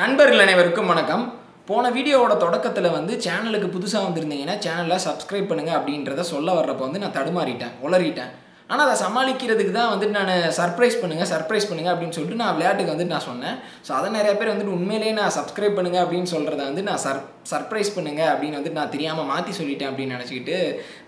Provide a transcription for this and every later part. நண்பர்கள் அனைவருக்கும் வணக்கம். போன வீடியோவோட தொடக்கத்தில் வந்து சேனலுக்கு புதுசாக வந்திருந்தீங்கன்னா சேனலை சப்ஸ்கிரைப் பண்ணுங்கள் அப்படின்றத சொல்ல வர்றப்போ வந்து நான் தடுமாறிட்டேன், உளறிட்டேன். ஆனால் அதை சமாளிக்கிறதுக்கு தான் வந்துட்டு நான் சர்ப்ரைஸ் பண்ணுங்கள் அப்படின்னு சொல்லிட்டு நான் விளையாட்டுக்கு வந்துட்டு நான் சொன்னேன். ஸோ அதை நிறைய பேர் வந்துட்டு உண்மையிலேயே நான் சப்ஸ்கிரைப் பண்ணுங்கள் அப்படின்னு சொல்கிறத வந்து நான் சர்ப்ரைஸ் பண்ணுங்கள் அப்படின்னு வந்துட்டு நான் தெரியாமல் மாற்றி சொல்லிட்டேன் அப்படின்னு நினச்சிக்கிட்டு,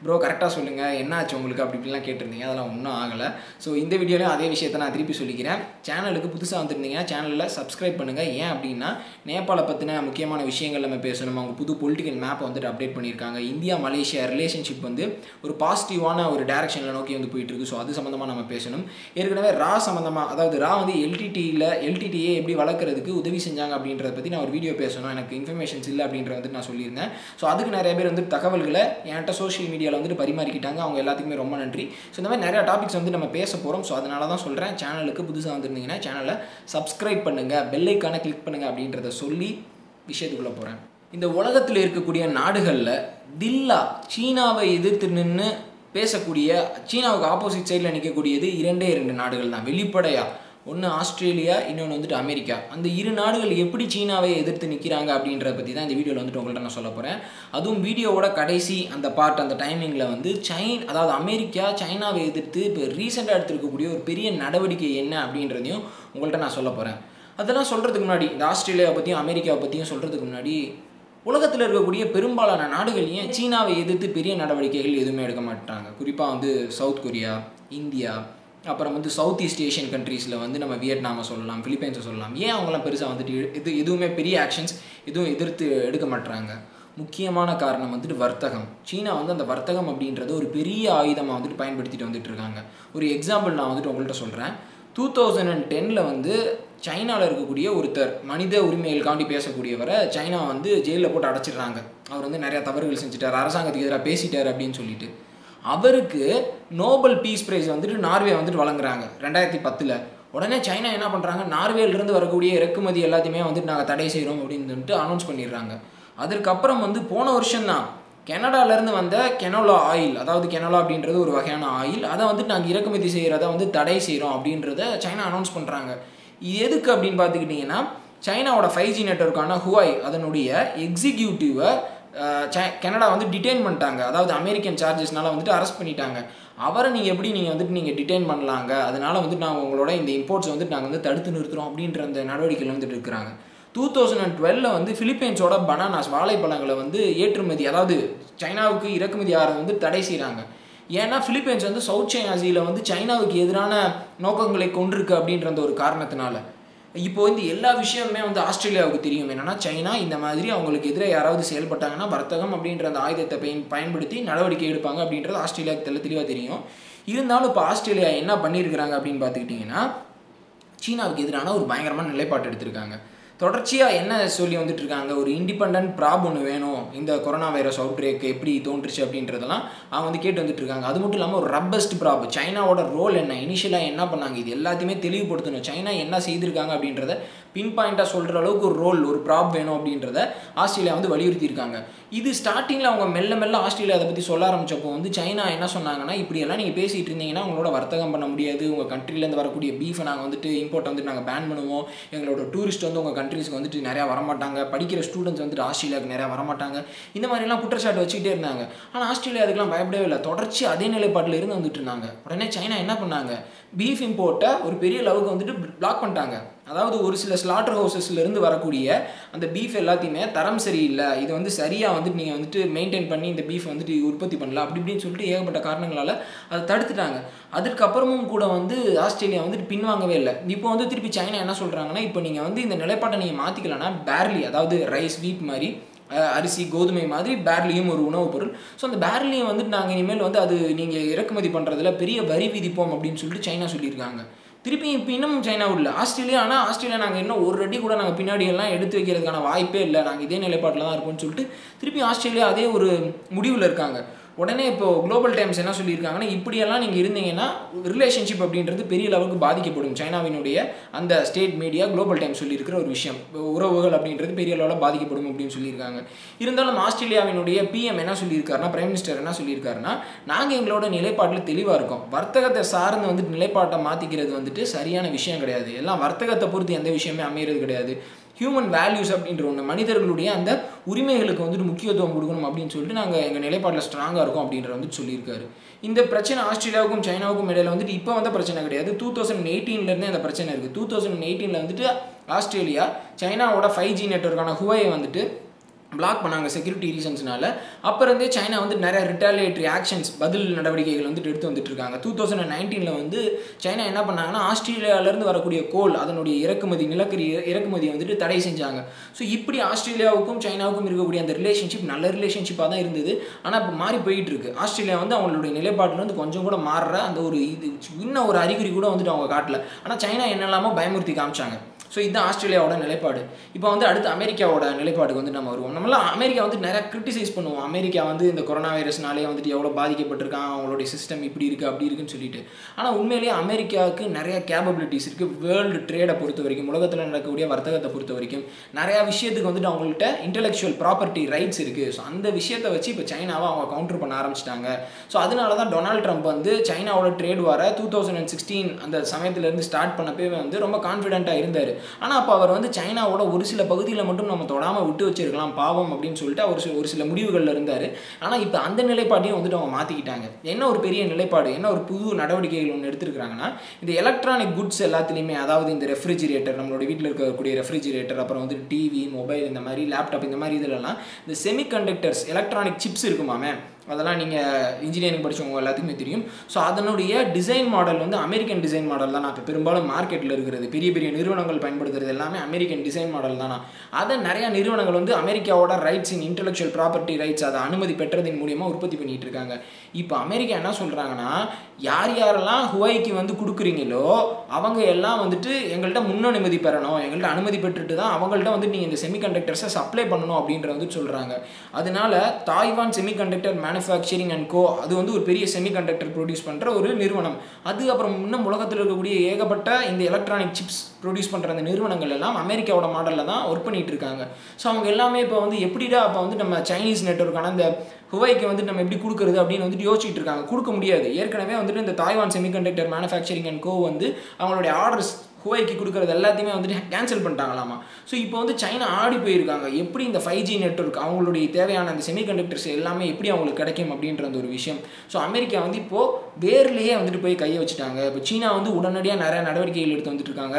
ப்ரோ கரெக்டாக சொல்லுங்கள் என்ன ஆச்சு உங்களுக்கு அப்படி இப்படிலாம் கேட்டிருந்தீங்க. அதெல்லாம் ஒன்றும் ஆகலை. ஸோ இந்த வீடியோலையும் அதே விஷயத்தை நான் திருப்பி சொல்லிக்கிறேன். சேனலுக்கு புதுசாக வந்துருந்தீங்கன்னா சேனலில் சப்ஸ்கிரைப் பண்ணுங்கள். ஏன் அப்படின்னா நேபாளை பற்றின முக்கியமான விஷயங்கள் நம்ம பேசணும். அவங்க புது பொலிட்டிக்கல் மேப்பை வந்துட்டு அப்டேட் பண்ணியிருக்காங்க. இந்தியா மலேசியா ரிலேஷன்ஷிப் வந்து ஒரு பாசிட்டிவான ஒரு டைரக்ஷனில் நோக்கி வந்து போயிட்டு இருக்கு. ஸோ அது சம்மந்தமாக நம்ம பேசணும். ஏற்கனவே ரா சம்மந்தமாக, அதாவது ரா வந்து எல்டிடியை எப்படி வளர்க்குறதுக்கு உதவி செஞ்சாங்க அப்படின்றத பற்றி நான் ஒரு வீடியோ பேசணும். எனக்கு இன்ஃபர்மேஷன்ஸ் இல்லை அப்படின்றத வந்து நான் சொல்லியிருந்தேன். ஸோ அதுக்கு நிறைய பேர் வந்து தகவல்களை என்கிட்ட சோஷியல் மீடியாவில் வந்துட்டு பரிமாறிக்கிட்டாங்க. அவங்க எல்லாத்துக்குமே ரொம்ப நன்றி. ஸோ இந்த மாதிரி நிறைய டாபிக்ஸ் வந்து நம்ம பேச போகிறோம். ஸோ அதனால தான் சொல்கிறேன், சேனலுக்கு புதுசாக வந்துருந்தீங்கன்னா சேனலை சப்ஸ்கிரைப் பண்ணுங்கள், பெல்லைக்கான கிளிக் பண்ணுங்கள் அப்படின்றத சொல்லி விஷயத்துக்குள்ளே போகிறேன். இந்த உலகத்தில் இருக்கக்கூடிய நாடுகளில் தில்லா சீனாவை எதிர்த்து நின்று பேசக்கூடிய, சீனாவுக்கு ஆப்போசிட் சைடில் நிற்கக்கூடியது இரண்டு நாடுகள் தான் வெளிப்படையாக. ஒன்று ஆஸ்திரேலியா, இன்னொன்று வந்துட்டு அமெரிக்கா. அந்த இரு நாடுகள் எப்படி சீனாவை எதிர்த்து நிற்கிறாங்க அப்படின்றத பற்றி தான் இந்த வீடியோவில் வந்துட்டு உங்கள்கிட்ட நான் சொல்ல போகிறேன். அதுவும் வீடியோவோட கடைசி அந்த பார்ட், அந்த டைமிங்கில் வந்து அதாவது அமெரிக்கா சைனாவை எதிர்த்து இப்போ ரீசெண்டாக எடுத்துருக்கக்கூடிய ஒரு பெரிய நடவடிக்கை என்ன அப்படின்றதையும் உங்கள்கிட்ட நான் சொல்ல போகிறேன். அதெல்லாம் சொல்கிறதுக்கு முன்னாடி, இந்த ஆஸ்திரேலியாவை பற்றியும் அமெரிக்காவை பற்றியும் சொல்கிறதுக்கு முன்னாடி, உலகத்தில் இருக்கக்கூடிய பெரும்பாலான நாடுகள் ஏன் சீனாவை எதிர்த்து பெரிய நடவடிக்கைகள் எதுவுமே எடுக்க மாட்டாங்க? குறிப்பாக வந்து சவுத் கொரியா, இந்தியா, அப்புறம் வந்து சவுத் ஈஸ்ட் ஏஷியன் கண்ட்ரீஸில் வந்து நம்ம வியட்நாமை சொல்லலாம், பிலிப்பைன்ஸை சொல்லலாம். ஏன் அவங்களாம் பெருசாக வந்துட்டு எதுவுமே பெரிய ஆக்ஷன்ஸ் எதுவும் எதிர்த்து எடுக்க மாட்டாங்க? முக்கியமான காரணம் வந்துட்டு வர்த்தகம். சீனா வந்து அந்த வர்த்தகம் அப்படின்றது ஒரு பெரிய ஆயுதமாக வந்துட்டு பயன்படுத்திட்டு வந்துட்டு இருக்காங்க. ஒரு எக்ஸாம்பிள் நான் வந்துட்டு உங்கள்கிட்ட சொல்கிறேன். 2010 வந்து சைனாவில் இருக்கக்கூடிய ஒருத்தர், மனித உரிமைகளுக்காண்டி பேசக்கூடியவரை சைனா வந்து ஜெயிலில் போட்டு அடைச்சிடுறாங்க. அவர் வந்து நிறையா தவறுகள் செஞ்சுட்டார், அரசாங்கத்துக்கு எதிராக பேசிட்டார் அப்படின்னு சொல்லிட்டு அவருக்கு நோபல் பீஸ் பிரைஸ் வந்துட்டு நார்வே வந்துட்டு வழங்குறாங்க 2010. உடனே சைனா என்ன பண்ணுறாங்க, நார்வேலிருந்து வரக்கூடிய இறக்குமதி எல்லாத்தையுமே வந்துட்டு நாங்கள் தடை செய்கிறோம் அப்படின்னு சொல்லிட்டு அனௌன்ஸ் பண்ணிடுறாங்க. அதற்கப்புறம் வந்து போன வருஷம்தான் கனடாவிலேருந்து வந்த கெனோலா ஆயில், அதாவது கெனோலா அப்படின்றது ஒரு வகையான ஆயில், அதை வந்துட்டு நாங்கள் இறக்குமதி செய்கிறத வந்து தடை செய்கிறோம் அப்படின்றத சைனா அனௌன்ஸ் பண்ணுறாங்க. எதுக்கு அப்படின்னு பார்த்துக்கிட்டிங்கன்னா, சைனாவோட 5G நெட்வொர்க்கான ஹுவாய் அதனுடைய எக்ஸிக்யூட்டிவை கனடா வந்து டிடெயின் பண்ணிட்டாங்க. அதாவது அமெரிக்கன் சார்ஜஸ்னால் வந்துட்டு அரெஸ்ட் பண்ணிட்டாங்க. அவரை நீங்கள் எப்படி டிடெயின் பண்ணலாங்க, அதனால் வந்துட்டு நாங்கள் உங்களோட இந்த இம்போர்ட்ஸ் வந்துட்டு நாங்கள் வந்து தடுத்து நிறுத்துகிறோம் அப்படின்ற அந்த நடவடிக்கையில் வந்துட்டு இருக்கிறாங்க. 2012 வந்து பிலிப்பைன்ஸோட பனானாஸ், வாழைப்பழங்களை வந்து ஏற்றுமதி, அதாவது சைனாவுக்கு இறக்குமதி ஆகிறது வந்து தடை செய்கிறாங்க. ஏன்னா பிலிப்பைன்ஸ் வந்து சவுத் சைனாசியில் வந்து சைனாவுக்கு எதிரான நோக்கங்களை கொண்டிருக்கு அப்படின்ற ஒரு காரணத்தினால. இப்போது இந்த எல்லா விஷயமுமே வந்து ஆஸ்திரேலியாவுக்கு தெரியும். என்னென்னா சைனா இந்த மாதிரி அவங்களுக்கு எதிராக யாராவது செயல்பட்டாங்கன்னா வர்த்தகம் அப்படின்ற அந்த ஆயுதத்தை பயன்படுத்தி நடவடிக்கை எடுப்பாங்க அப்படின்றது ஆஸ்திரேலியாவுக்கு தெளிவாக தெரியும். இருந்தாலும் இப்போ ஆஸ்திரேலியா என்ன பண்ணியிருக்கிறாங்க அப்படின்னு பார்த்துக்கிட்டிங்கன்னா, சீனாவுக்கு எதிரான ஒரு பயங்கரமான நிலைப்பாடு எடுத்திருக்காங்க. தொடர்ச்சியாக என்ன சொல்லி வந்துட்டு இருக்காங்க, ஒரு இண்டிபெண்டன்ட் ப்ராப் ஒன்று வேணும், இந்த கொரோனா வைரஸ் அவுட் பிரேக் எப்படி தோன்றுச்சு அப்படின்றதெல்லாம் அவங்க வந்து கேட்டு வந்துட்டு இருக்காங்க. அது மட்டும் இல்லாமல் ஒரு ரப்பஸ்ட் ப்ராப், சைனாவோட ரோல் என்ன, இனிஷியலாக என்ன பண்ணாங்க, இது எல்லாத்தையுமே தெளிவுபடுத்தணும். சைனா என்ன செய்திருக்காங்க அப்படின்றத பின் பாயிண்டாக சொல்கிற அளவுக்கு ஒரு ரோல், ஒரு ப்ராப் வேணும் அப்படின்றத ஆஸ்திரேலியா வந்து வலியுறுத்தியிருக்காங்க. இது ஸ்டார்டிங்கில் அவங்க மெல்ல ஆஸ்திரேலியா அதை பற்றி சொல்ல ஆரம்பித்தப்போ வந்து சைனா என்ன சொன்னாங்கன்னா, இப்படியெல்லாம் நீங்கள் பேசிகிட்டு இருந்தீங்கன்னா உங்களோட வர்த்தகம் பண்ண முடியாது, உங்கள் கண்ட்ரிலேருந்து வரக்கூடிய பீஃபை நாங்கள் வந்துட்டு இம்போர்ட் வந்துட்டு நாங்கள் பேன் பண்ணுவோம், எங்களோட டூரிஸ்ட் வந்து உங்கள் கண்ட்ரீஸ்க்கு வந்துட்டு நிறையா வரமாட்டாங்க, படிக்கிற ஸ்டூடெண்ட்ஸ் வந்துட்டு ஆஸ்திரேலியாவுக்கு நிறையா வரமாட்டாங்க, இந்த மாதிரிலாம் குற்றச்சாட்டு வச்சுக்கிட்டே இருந்தாங்க. ஆனால் ஆஸ்திரேலியா அதுக்கெல்லாம் பயப்படவே இல்லை, தொடர்ச்சி அதே நிலைப்பாட்டில் இருந்து வந்துட்டு இருந்தாங்க. உடனே சைனா என்ன பண்ணாங்க, பீஃப் இம்போர்ட்டை ஒரு பெரிய லெவலுக்கு வந்துட்டு பிளாக் பண்ணிட்டாங்க. அதாவது ஒரு சில ஸ்லாட்டர் ஹவுசஸ்லேருந்து வரக்கூடிய அந்த பீஃப் எல்லாத்தையுமே தரம் சரியில்லை, இது வந்து சரியாக வந்துட்டு நீங்கள் வந்துட்டு மெயின்டைன் பண்ணி இந்த பீஃப் வந்துட்டு உற்பத்தி பண்ணலாம் அப்படி இப்படின்னு சொல்லிட்டு ஏகப்பட்ட காரணங்களால் அதை தடுத்துட்டாங்க. அதுக்கப்புறமும் கூட வந்து ஆஸ்திரேலியா வந்துட்டு பின்வாங்கவே இல்லை. இப்போ வந்து திருப்பி சைனா என்ன சொல்கிறாங்கன்னா, இப்போ நீங்கள் வந்து இந்த நிலைப்பாட்டை நீங்கள் மாற்றிக்கலன்னா பேர்லி, அதாவது ரைஸ், வீட் மாதிரி அரிசி, கோதுமை மாதிரி பேர்லியும் ஒரு உணவுப் பொருள். ஸோ அந்த பேர்லியும் வந்துட்டு நாங்கள் இனிமேல் வந்து அது நீங்கள் இறக்குமதி பண்ணுறதுல பெரிய வரி விதிப்போம் அப்படின்னு சொல்லிட்டு சைனா சொல்லியிருக்காங்க. திருப்பி இப்போ இன்னமும் சைனா உள்ள ஆஸ்திரேலியா, ஆனால் ஆஸ்திரேலியா நாங்கள் இன்னும் ஒரு ரெடி கூட நாங்கள் பின்னாடி எல்லாம் எடுத்து வைக்கிறதுக்கான வாய்ப்பே இல்லை, நாங்கள் இதே நிலைப்பாட்டில் தான் இருக்கோம்னு சொல்லிட்டு திருப்பி ஆஸ்திரேலியா அதே ஒரு முடிவில் இருக்காங்க. உடனே இப்போது குளோபல் டைம்ஸ் என்ன சொல்லியிருக்காங்கன்னா, இப்படியெல்லாம் நீங்கள் இருந்தீங்கன்னா ரிலேஷன்ஷிப் அப்படின்றது பெரிய லெவலுக்கு பாதிக்கப்படும். சைனாவினுடைய அந்த ஸ்டேட் மீடியா குளோபல் டைம்ஸ் சொல்லியிருக்கிற ஒரு விஷயம், உறவுகள் அப்படின்றது பெரிய லெவலில் பாதிக்கப்படும் அப்படின்னு சொல்லியிருக்காங்க. இருந்தாலும் ஆஸ்திரேலியாவினுடைய பிஎம் என்ன சொல்லியிருக்காருன்னா, பிரைம் மினிஸ்டர் என்ன சொல்லியிருக்காருன்னா, நாங்கள் எங்களோட நிலைப்பாட்டில் தெளிவாக இருக்கோம், வர்த்தகத்தை சார்ந்து வந்துட்டு நிலைப்பாட்டை மாற்றிக்கிறது வந்துட்டு சரியான விஷயம் கிடையாது, எல்லாம் வர்த்தகத்தை பொறுத்து எந்த விஷயமே அமைகிறது கிடையாது, human values அப்படின்ற ஒன்று மனிதர்களுடைய அந்த உரிமைகளுக்கு வந்து முக்கியத்துவம் கொடுக்கணும் அப்படினு சொல்லிட்டு நாங்க எங்க நிலைப்பாட்டில் ஸ்ட்ராங்கா இருக்கோம் அப்படின்ற வந்து சொல்லிருக்காரு இந்த பிரச்சனை ஆஸ்திரேலியாவுக்கும் சைனாவுக்கும் இடையில வந்து இப்போ வந்த பிரச்சனை கிடையாது 2018 ல இருந்து இந்த பிரச்சனை இருக்கு 2018 ல வந்து ஆஸ்திரேலியா சைனாவோட 5G நெட்வொர்க்கான Huawei வந்துட்டு block பண்ணாங்க security reasons நால அப்பறம் வந்து சைனா வந்து நிறைய retaliatory actions பதில் நடவடிக்கைகள் வந்து எடுத்து வந்துட்டிருக்காங்க 2019 ல வந்து சைனா என்ன பண்ணாங்கன்னா ஆஸ்திரேலியால இருந்து வரக்கூடிய கோல் அதனுடைய இறக்குமதி நிலக்கரி இறக்குமதி வந்து தடை செஞ்சாங்க சோ இப்படி ஆஸ்திரேலியாவுக்கும் சைனாவுக்கும் இருக்கக்கூடிய அந்த relationship நல்ல relationship-ஆ தான் இருந்தது ஆனா இப்ப மாறி போயிட்டு இருக்கு ஆஸ்திரேலியா வந்து அவங்களுடைய நிலைப்பாட்டில இருந்து கொஞ்சம் கூட மாறற அந்த ஒரு இன்ன ஒரு அறிகுறி கூட வந்து அவங்க காட்டல ஆனா சைனா என்னலாமோ பயமுறுத்தி காமிச்சாங்க So, this is Australia order Nelepad. Now, America order Nelepad. America is criticized. America is the coronavirus. The system is criticized. But America has capabilities. World trade is intellectual property rights. So, China counter. So, Donald Trump is China trade in 2016. He started confident. ஆனா அப்ப அவர் வந்து சைனாவோட ஒரு சில பகுதியில மட்டும் நம்ம தொடாம விட்டு வச்சிரலாம் பாவம் அப்படினு சொல்லிட்டு ஒரு சில முடிவுகள்ல இருந்தாரு ஆனா இப்போ அந்த நிலைப்பாட்டையும் வந்து அவங்க மாத்திட்டாங்க என்ன ஒரு பெரிய நிலைப்பாடு என்ன ஒரு புது நடவடிக்கைகள் ஒன்னு எடுத்துக்கறாங்கன்னா இந்த எலக்ட்ரானிக் goods எல்லாத்திலயுமே அதாவது இந்த ரெஃப்ரிஜரேட்டர் நம்மளோட வீட்ல இருக்க கூடிய ரெஃப்ரிஜரேட்டர் அப்புறம் வந்து டிவி மொபைல் இந்த மாதிரி லேப்டாப் இந்த மாதிரி இதெல்லாம் இந்த செமிகண்டக்டர்ஸ் எலக்ட்ரானிக் சிப்ஸ் இருக்குமாமே அதெல்லாம் நீங்க இன்ஜினியரிங் படிச்சவங்க எல்லாத்துக்கும் தெரியும் சோ அதனுடைய டிசைன் மாடல் வந்து அமெரிக்கன் டிசைன் மாடல் தான் நான் பெரும்பாலும் மார்க்கெட்ல இருக்குது பெரிய பெரிய நிறுவனங்கள் பயன்படுத்துறது எல்லாமே அமெரிக்கன் டிசைன் மாடல் தான் அத நிறைய நிறுவனங்கள் வந்து அமெரிக்காவோட rights in intellectual property rights அத அனுமதி பெற்றதின் மூலமா உற்பத்தி பண்ணிட்டு இருக்காங்க இப்போ அமெரிக்கா என்ன சொல்றாங்கன்னா யார் யாரெல்லாம் ஹுவைக்கு வந்து குடுக்குறீங்களோ அவங்க எல்லாம் வந்துட்டு எங்கள்ட்ட முன் அனுமதி பெறணும் எங்கள்ட்ட அனுமதி பெற்றுட்டு தான் அவங்கள்ட்ட வந்து நீங்க இந்த செமிகண்டக்டர்ஸ் சப்ளை பண்ணனும் அப்படின்ற வந்து சொல்றாங்க அதனால Taiwan semiconductor Manufacturing and Co. அது வந்து ஒரு பெரிய செமிகண்டக்டர் ப்ரொடியூஸ் பண்ற ஒரு நிறுவனம் அது அப்புறம் இன்னும் உலகத்துல இருக்கக்கூடிய ஏகப்பட்ட இந்த எலக்ட்ரானிக் சிப்ஸ் ப்ரொடியூஸ் பண்ற அந்த நிறுவனங்கள் எல்லாம் அமெரிக்காவோட மாடல்ல தான் வர்க் பண்ணிட்டு இருக்காங்க சோ அவங்க எல்லாமே இப்ப வந்து எப்படிடா அப்ப வந்து நம்ம சைனீஸ் நெட்வொர்க்கான அந்த ஹுவைக்கு வந்து நம்ம எப்படி குடுக்குறது அப்படினு வந்து யோசிச்சிட்டு இருக்காங்க குடுக்க முடியாது ஏற்கனவே வந்து இந்த Taiwan semiconductor Manufacturing and Co. வந்து அவங்களோட ஆர்டர்ஸ் ஹுவைக்கு குடுக்குறது எல்லாத்தையுமே வந்து கேன்சல் பண்ணிட்டாங்களாமா சோ இப்போ வந்து சைனா ஆடி போய் இருக்காங்க எப்படி இந்த 5G நெட்வொர்க் அவங்களுடைய தேவையான அந்த செமிகண்டக்டர்ஸ் எல்லாமே எப்படி அவங்களுக்கு கிடைக்கும் அப்படின்ற ஒரு விஷயம் சோ அமெரிக்கா வந்து இப்போ வேர்லயே வந்து போய் கைய வச்சிட்டாங்க இப்போ சீனா வந்து உடனடியா நிறைய நடவடிக்கைகள் எடுத்து வந்துட்டு இருக்காங்க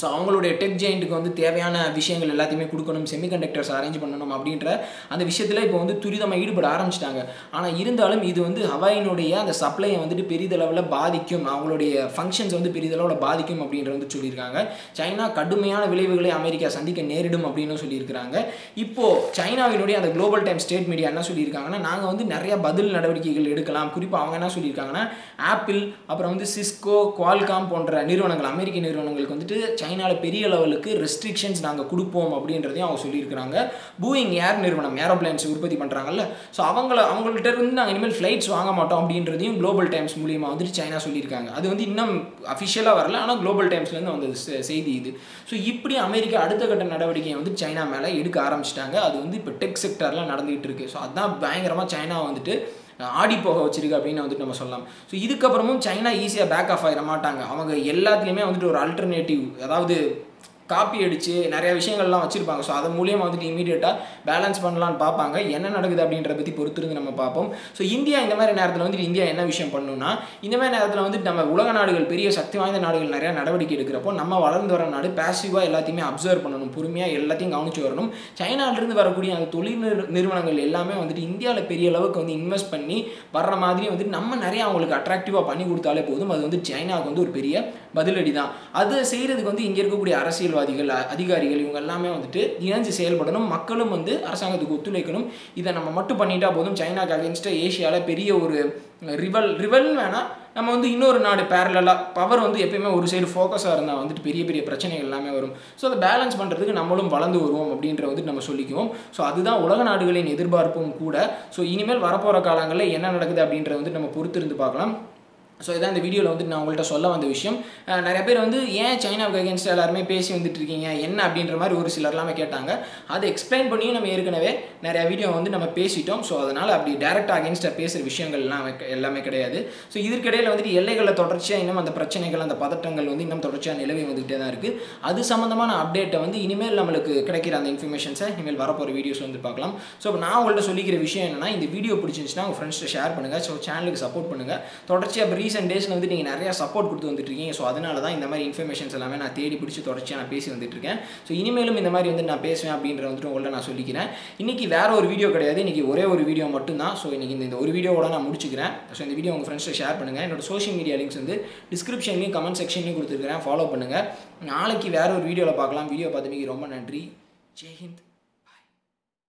So, அவங்களுடைய டெக் ஜெயண்ட்க்கு வந்து தேவையான விஷயங்கள் எல்லாத்தையுமே கொடுக்கணும் செமிகண்டக்டர்ஸ் அரேஞ்ச் பண்ணனும் அப்படிங்கற அந்த விஷயத்துல இப்போ வந்து துரிதமா ஈடுபட ஆரம்பிச்சிட்டாங்க ஆனா இருந்தாலும் இது வந்து ஹவாயினுடைய அந்த சப்ளை வந்துட்டு பெரிய அளவுல பாதிக்கும் அவங்களுடைய ஃபங்க்ஷன்ஸ் வந்து பெரிய அளவுல பாதிக்கும் அப்படிங்கற வந்து சொல்லிருக்காங்க சைனா கடுமையான விளைவுகளை அமெரிக்கா சந்திக்க நேரிடும் அப்படினு சொல்லிருக்காங்க இப்போ சைனாவினுடைய அந்த Global Times ஸ்டேட் மீடியா என்ன சொல்லிருக்காங்கன்னா நாங்க வந்து நிறைய பதில் நடவடிக்கைகள் எடுக்கலாம் குறிப்பா அவங்க என்ன சொல்லிருக்காங்கன்னா ஆப்பிள் அப்புறம் வந்து சிஸ்கோ குவால்காம் போன்ற நிறுவனங்கள் அமெரிக்க நிறுவனங்களுக்கு வந்துட்டு சைனால பெரிய லெவலுக்கு ரெஸ்ட்ரிக்ஷன்ஸ் நாங்க கொடுப்போம் அப்படின்றதையும் அவங்க சொல்லி இருக்காங்க Boeing ஏர் நிறுவனம் ஏரோப்ளேன்ஸ் உற்பத்தி பண்றாங்கல்ல சோ அவங்கள்ட்ட இருந்து நாங்க இனிமேல் ஃளைட்ஸ் வாங்க மாட்டோம் அப்படின்றதையும் Global Times மூலமா வந்து சைனா சொல்லி இருக்காங்க அது வந்து இன்னும் ஆபீஷியலா வரல ஆனா Global Timesல இருந்து வந்த செய்தி இது சோ இப்படி அமெரிக்கா அடுத்த கட்ட நடவடிக்கையை வந்து சைனா மேல எடுக்க ஆரம்பிச்சிட்டாங்க அது வந்து இப்ப டெக் செக்டார்ல நடந்துட்டு இருக்கு சோ அதான் பயங்கரமா சைனா வந்துட்டு ஆடி போக வச்சிருக்கு அப்படினா வந்து நம்ம சொல்லலாம் சோ இதுக்கு அப்புறமும் சைனா ஈஸியா பேக் ஆஃப் ஆயிர மாட்டாங்க அவங்க எல்லாத்துலயுமே வந்து ஒரு ஆல்டர்னேட்டிவ் அதாவது காப்பி அடிச்சு நிறைய விஷயங்கள் எல்லாம் வச்சிருப்பாங்க சோ அத மூலமா வந்து இமிடியேட்டா பேலன்ஸ் பண்ணலாம்னு பாப்பாங்க என்ன நடக்குது அப்படிங்கற பத்தி பொறுத்து இருந்து நம்ம பாப்போம் சோ இந்தியா இந்த மாதிரி நேரத்துல வந்து இந்தியா என்ன விஷயம் பண்ணுனா இந்த மாதிரி நேரத்துல வந்து நம்ம உலக நாடுகள் பெரிய சக்தி வாய்ந்த நாடுகள் நிறைய நடவடிக்கை எடுக்கறப்போ நம்ம வளர்ந்து வர நாடு பாசிவா எல்லாத்தையுமே அப்சர்வ் பண்ணணும் பொறுமையா எல்லாத்தையும் கவனிச்சு வரணும் சைனால இருந்து வரக்கூடிய அந்த தொழில் நிறுவனங்கள் எல்லாமே வந்து இந்தியால பெரிய அளவுக்கு வந்து இன்வெஸ்ட் பண்ணி வர்ற மாதிரி வந்து நம்ம நிறைய அவங்களுக்கு அட்ராக்டிவா பண்ணி கொடுத்தாலே போதும் அது வந்து சைனாக்கு வந்து ஒரு பெரிய பதிலடி தான் அது செய்யிறதுக்கு வந்து இங்க இருக்க கூடிய அரசியல் அதிகாரிகள் இவங்க எல்லாமே வந்துட்டு இணைஞ்சு செயல்படணும் மக்களும் வந்து அரசாங்கத்துக்கு ஒத்துழைக்கணும் இத நம்ம மட்டும் பண்ணிட்டா போதும் சைனாக்கு அகைன்ஸ்ட் ஏசியால பெரிய ஒரு ரிவல் வேணா நம்ம வந்து இன்னொரு நாடு parallel-ஆ பவர் வந்து எப்பவுமே ஒரு சைடு ஃபோக்கஸா இருந்தா வந்துட்டு பெரிய பெரிய பிரச்சனைகள் எல்லாமே வரும் சோ அத பேலன்ஸ் பண்றதுக்கு நம்மளும் வளந்து வருவோம் அப்படிங்கறது வந்து நம்ம சொல்லிக்குவோம் சோ அதுதான் உலக நாடுகளின் எதிர்பார்ப்பும் கூட சோ இனிமேல் வரப்போற காலங்கள்ல என்ன நடக்குது அப்படிங்கறது வந்து நம்ம பொறுத்து இருந்து பார்க்கலாம் So this is the video I will tell you about the issue. China against alarm patient with the tricking and abdinramar or explain Bonina American Nara video on the Namapacitom, so direct against a pace vision. So either Kadel on the illegal torture and the Prachanical and the Patatangal on the Nam Torture and 11 with the Tanarki. Other Samanamana update on the email Lamalak and the information, sir, email Varapor videos on the Paklam. So now all the Soli revision and I the video purchase now, friends to share Panaga, so channel support Panaga, Torture. Recent days வந்து நீங்க நிறைய support கொடுத்து வந்துட்டு இருக்கீங்க so அதனால தான் இந்த மாதிரி இன்ஃபர்மேஷன்ஸ் எல்லாமே நான் தேடி பிடிச்சு தொடர்ச்சியா நான் பேசி வந்துட்டு இருக்கேன் சோ இனிமேலும் இந்த மாதிரி வந்து நான் பேசுவேன் அப்படிங்கறது வந்து உங்களுக்கு நான் சொல்லிக்கிறேன் இன்னைக்கு வேற ஒரு வீடியோ கிடையாது இன்னைக்கு ஒரே ஒரு வீடியோ மட்டும் தான் சோ இன்னைக்கு இந்த ஒரு வீடியோவோட நான் முடிச்சுக்கிறேன் சோ இந்த வீடியோ உங்க फ्रेंड्स ஷேர் பண்ணுங்க என்னோட சோஷியல் மீடியா லிங்க்ஸ் வந்து டிஸ்கிரிப்ஷன்லயே கமெண்ட் செக்ஷன்லயே கொடுத்து இருக்கேன் ஃபாலோ பண்ணுங்க நாளைக்கு வேற ஒரு வீடியோல பார்க்கலாம் வீடியோ பார்த்ததுக்கு ரொம்ப நன்றி ஜெய் ஹிந்த்